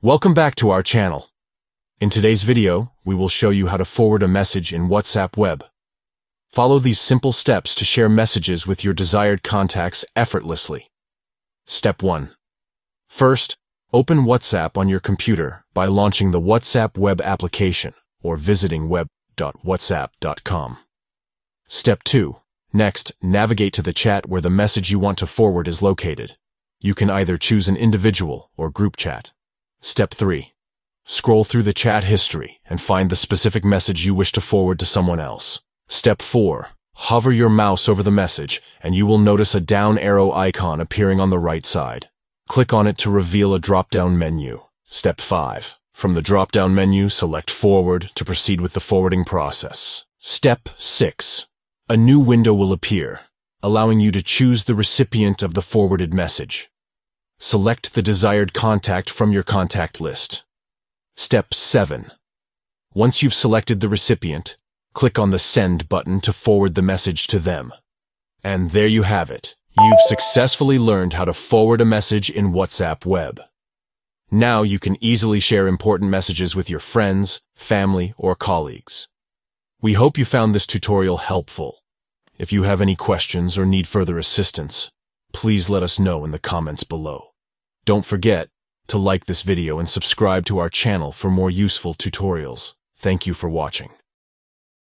Welcome back to our channel. In today's video, we will show you how to forward a message in WhatsApp Web. Follow these simple steps to share messages with your desired contacts effortlessly. Step 1. First, open WhatsApp on your computer by launching the WhatsApp Web application or visiting web.whatsapp.com. Step 2. Next, navigate to the chat where the message you want to forward is located. You can either choose an individual or group chat. Step 3. Scroll through the chat history and find the specific message you wish to forward to someone else. Step 4. Hover your mouse over the message, and you will notice a down arrow icon appearing on the right side. Click on it to reveal a drop-down menu. Step 5. From the drop-down menu, select Forward to proceed with the forwarding process. Step 6. A new window will appear, allowing you to choose the recipient of the forwarded message. Select the desired contact from your contact list. Step 7. Once you've selected the recipient, click on the Send button to forward the message to them. And there you have it. You've successfully learned how to forward a message in WhatsApp Web. Now you can easily share important messages with your friends, family, or colleagues. We hope you found this tutorial helpful. If you have any questions or need further assistance, please let us know in the comments below. Don't forget to like this video and subscribe to our channel for more useful tutorials. Thank you for watching.